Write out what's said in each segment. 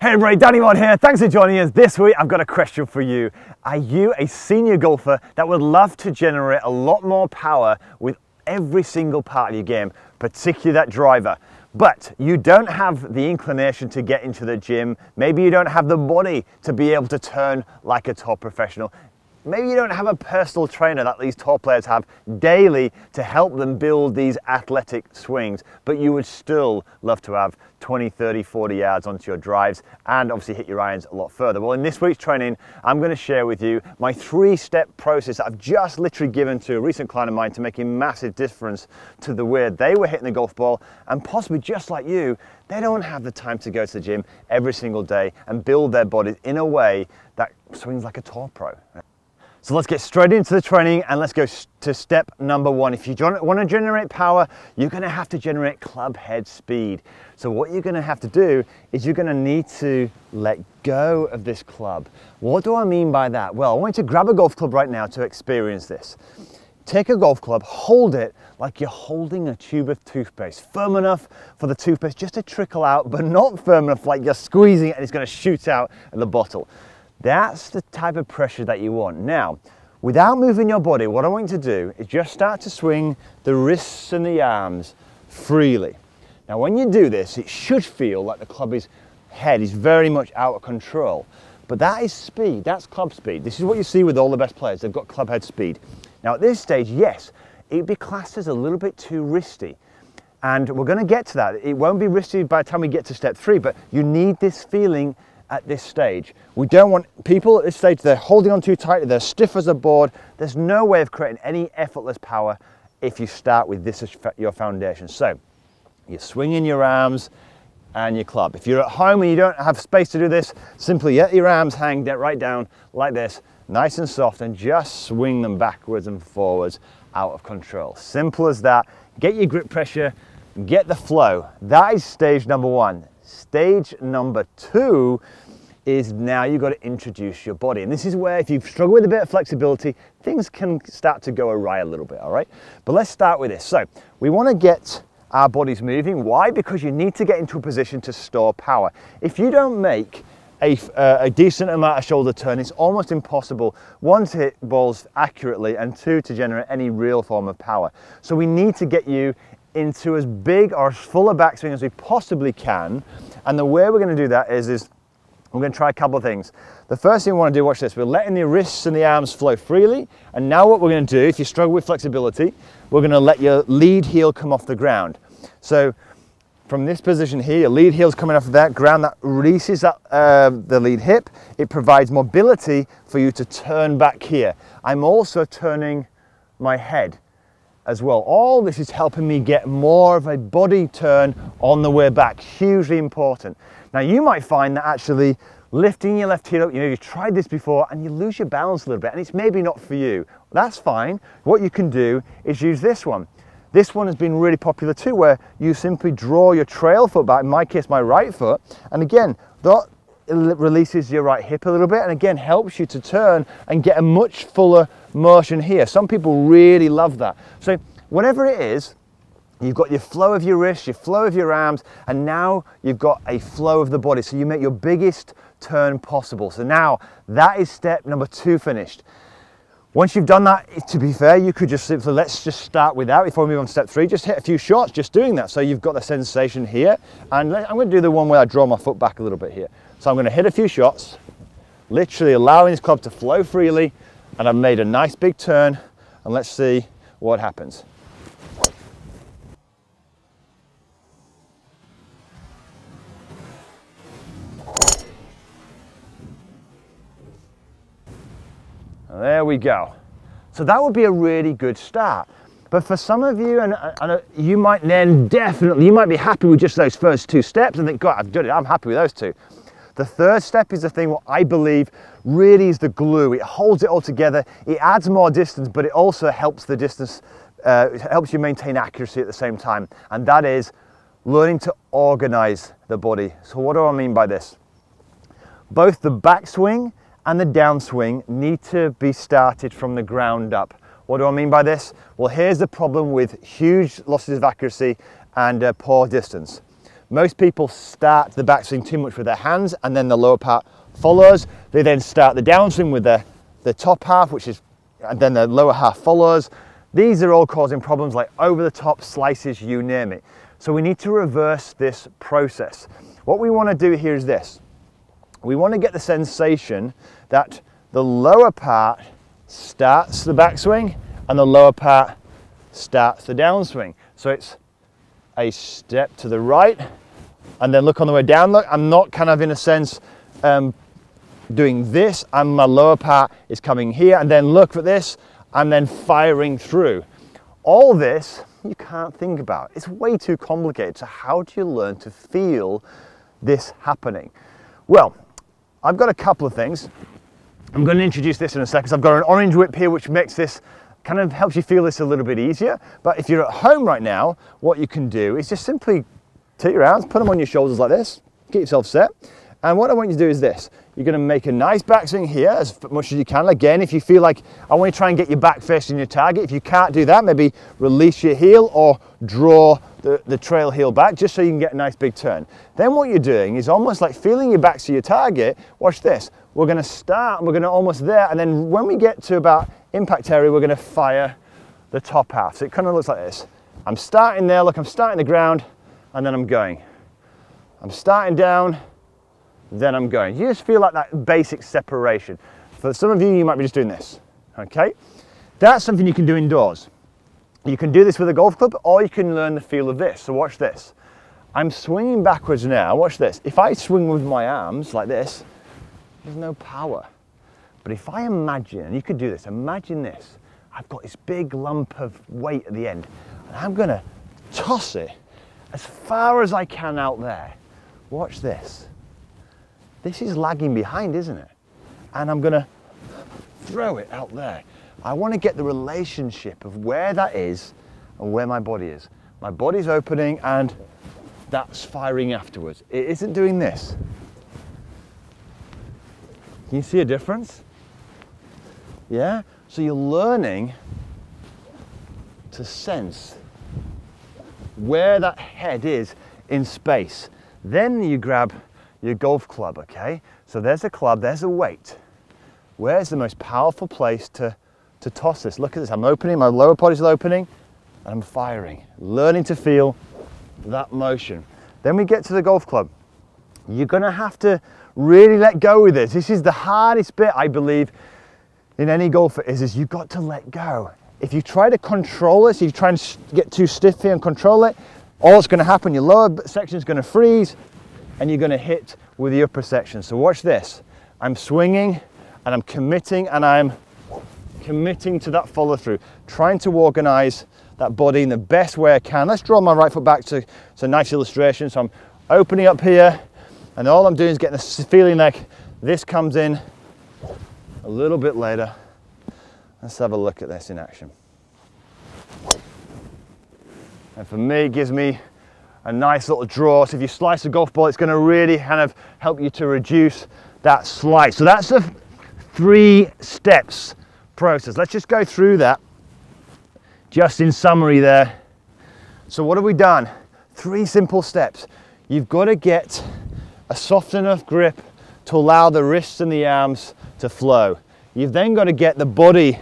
Hey everybody, Danny Maude here. Thanks for joining us. This week I've got a question for you. Are you a senior golfer that would love to generate a lot more power with every single part of your game, particularly that driver, but you don't have the inclination to get into the gym? Maybe you don't have the body to be able to turn like a top professional. Maybe you don't have a personal trainer that these top players have daily to help them build these athletic swings, but you would still love to have 20, 30, 40 yards onto your drives and obviously hit your irons a lot further. Well, in this week's training, I'm going to share with you my three-step process that I've just literally given to a recent client of mine to make a massive difference to the way they were hitting the golf ball, and possibly just like you, they don't have the time to go to the gym every single day and build their bodies in a way that swings like a top pro. So let's get straight into the training and let's go to step number one. If you want to generate power, you're going to have to generate club head speed. So what you're going to have to do is you're going to need to let go of this club. What do I mean by that? Well, I want you to grab a golf club right now to experience this. Take a golf club, hold it like you're holding a tube of toothpaste. Firm enough for the toothpaste just to trickle out, but not firm enough like you're squeezing it and it's going to shoot out of the bottle. That's the type of pressure that you want. Now, without moving your body, what I want you to do is just start to swing the wrists and the arms freely. Now, when you do this, it should feel like the club's head is very much out of control. But that is speed, that's club speed. This is what you see with all the best players, they've got club head speed. Now, at this stage, yes, it'd be classed as a little bit too wristy. And we're gonna get to that. It won't be wristy by the time we get to step three, but you need this feeling at this stage. We don't want people at this stage, they're holding on too tightly, they're stiff as a board. There's no way of creating any effortless power if you start with this as your foundation. So you're swinging your arms and your club. If you're at home and you don't have space to do this, simply let your arms hang right down like this, nice and soft, and just swing them backwards and forwards out of control. Simple as that. Get your grip pressure, get the flow. That is stage number one. Stage number two is now you've got to introduce your body. And this is where if you've struggled with a bit of flexibility, things can start to go awry a little bit, all right? But let's start with this. So we want to get our bodies moving. Why? Because you need to get into a position to store power. If you don't make a decent amount of shoulder turn, it's almost impossible, one, to hit balls accurately, and two, to generate any real form of power. So we need to get you into as big or as full a backswing as we possibly can. And the way we're going to do that is we're going to try a couple of things. The first thing we want to do, watch this, we're letting the wrists and the arms flow freely. And now what we're going to do, if you struggle with flexibility, we're going to let your lead heel come off the ground. So from this position here, your lead heel's coming off of that ground, that releases that, the lead hip. It provides mobility for you to turn back here. I'm also turning my head as well. All this is helping me get more of a body turn on the way back. Hugely important. Now you might find that actually lifting your left heel up, you know, you've tried this before and you lose your balance a little bit and it's maybe not for you. That's fine. What you can do is use this one. This one has been really popular too, where you simply draw your trail foot back, in my case my right foot, and again that releases your right hip a little bit and again helps you to turn and get a much fuller motion here. Some people really love that. So whatever it is, you've got your flow of your wrists, your flow of your arms, and now you've got a flow of the body. So you make your biggest turn possible. So now that is step number two finished. Once you've done that, to be fair, you could just simply, let's just start with that before we move on to step three, just hit a few shots just doing that. So you've got the sensation here. And I'm going to do the one where I draw my foot back a little bit here. So I'm going to hit a few shots, literally allowing this club to flow freely, and I've made a nice big turn, and let's see what happens. There we go. So that would be a really good start. But for some of you, and you might then definitely, you might be happy with just those first two steps and think, God, I've done it, I'm happy with those two. The third step is the thing what I believe really is the glue. It holds it all together, it adds more distance, but it also helps the distance, it helps you maintain accuracy at the same time. And that is learning to organize the body. So what do I mean by this? Both the backswing and the downswing need to be started from the ground up. What do I mean by this? Well, here's the problem with huge losses of accuracy and poor distance. Most people start the backswing too much with their hands and then the lower part follows. They then start the downswing with the top half, which is, and then the lower half follows. These are all causing problems like over the top, slices, you name it. So we need to reverse this process. What we want to do here is this. We want to get the sensation that the lower part starts the backswing and the lower part starts the downswing. So it's a step to the right and then look on the way down. Look, I'm not kind of in a sense doing this, and my lower part is coming here, and then look for this and then firing through. All this you can't think about. It's way too complicated. So how do you learn to feel this happening? Well, I've got a couple of things. I'm going to introduce this in a second. So I've got an orange whip here, which makes this kind of helps you feel this a little bit easier. But if you're at home right now, what you can do is just simply take your hands, put them on your shoulders like this, get yourself set. And what I want you to do is this. You're going to make a nice backswing here as much as you can. Again, if you feel like I want you to try and get your back facing your target. If you can't do that, maybe release your heel or draw the trail heel back just so you can get a nice big turn. Then what you're doing is almost like feeling your back to your target. Watch this. We're going to start and we're going to almost there. And then when we get to about impact area, we're going to fire the top half. So it kind of looks like this. I'm starting there. Look, I'm starting the ground and then I'm going. I'm starting down. Then I'm going. You just feel like that basic separation. For some of you, you might be just doing this, okay? That's something you can do indoors. You can do this with a golf club, or you can learn the feel of this. So watch this. I'm swinging backwards now, watch this. If I swing with my arms like this, there's no power. But if I imagine, and you could do this, imagine this. I've got this big lump of weight at the end, and I'm gonna toss it as far as I can out there. Watch this. This is lagging behind, isn't it? And I'm gonna throw it out there. I wanna get the relationship of where that is and where my body is. My body's opening and that's firing afterwards. It isn't doing this. Can you see a difference? Yeah? So you're learning to sense where that head is in space. Then you grab your golf club, okay? So there's a club, there's a weight. Where's the most powerful place to toss this? Look at this, I'm opening, my lower body's opening, and I'm firing. Learning to feel that motion. Then we get to the golf club. You're gonna have to really let go with this. This is the hardest bit, I believe, in any golfer is you've got to let go. If you try to control this, if you try and get too stiff here and control it, all that's gonna happen, your lower section's gonna freeze, and you're going to hit with the upper section. So watch this. I'm swinging and I'm committing to that follow through, trying to organize that body in the best way I can. Let's draw my right foot back to a nice illustration. So I'm opening up here and all I'm doing is getting this feeling like this comes in a little bit later. Let's have a look at this in action. And for me, it gives me a nice little draw. So if you slice a golf ball, it's going to really kind of help you to reduce that slice. So that's the 3 steps process. Let's just go through that just in summary there. So what have we done? 3 simple steps. You've got to get a soft enough grip to allow the wrists and the arms to flow. You've then got to get the body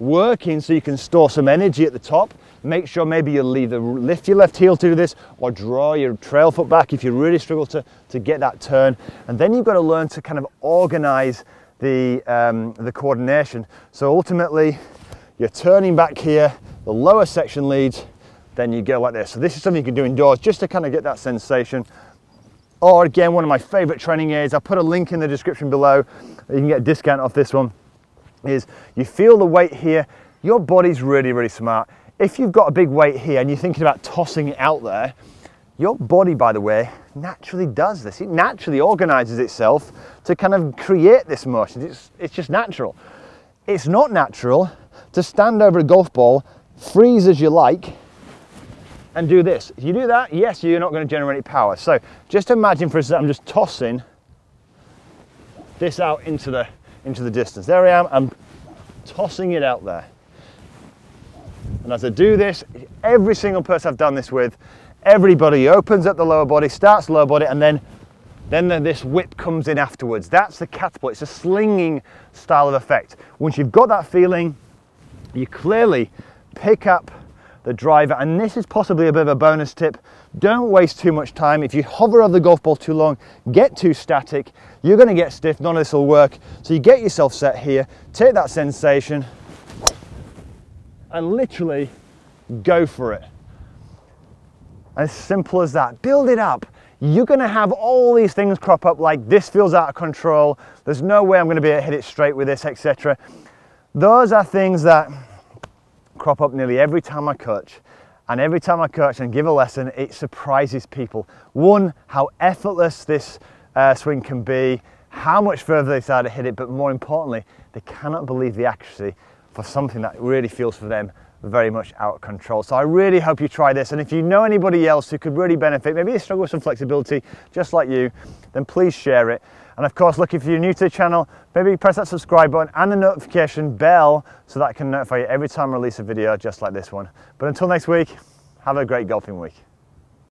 working so you can store some energy at the top. Make sure maybe you'll either lift your left heel to do this or draw your trail foot back if you really struggle to get that turn. And then you've got to learn to kind of organize the coordination. So ultimately, you're turning back here, the lower section leads, then you go like this. So this is something you can do indoors just to kind of get that sensation. Or again, one of my favorite training aids, I'll put a link in the description below. You can get a discount off this one. Is you feel the weight here, your body's really, really smart. If you've got a big weight here and you're thinking about tossing it out there, your body, by the way, naturally does this. It naturally organizes itself to kind of create this motion. It's just natural. It's not natural to stand over a golf ball, freeze as you like, and do this. If you do that, yes, you're not going to generate power. So just imagine for a second, I'm just tossing this out into the distance. There I am, I'm tossing it out there. And as I do this, every single person I've done this with, Everybody opens at the lower body, starts the lower body, and then this whip comes in afterwards. That's the catapult. It's a slinging style of effect. Once you've got that feeling, you clearly pick up the driver, and this is possibly a bit of a bonus tip. Don't waste too much time. If you hover over the golf ball too long, get too static, you're going to get stiff, none of this will work. So you get yourself set here, take that sensation, and literally go for it. As simple as that. Build it up. You're going to have all these things crop up like, this feels out of control, there's no way I'm going to be able to hit it straight with this, etc. Those are things that crop up nearly every time I coach. And every time I coach and give a lesson, it surprises people. One, how effortless this swing can be, how much further they decide to hit it, but more importantly, they cannot believe the accuracy for something that really feels for them very much out of control. So I really hope you try this, and if you know anybody else who could really benefit, maybe they struggle with some flexibility just like you, then please share it. And of course, look, if you're new to the channel, maybe press that subscribe button and the notification bell so that I can notify you every time I release a video just like this one. But until next week, have a great golfing week.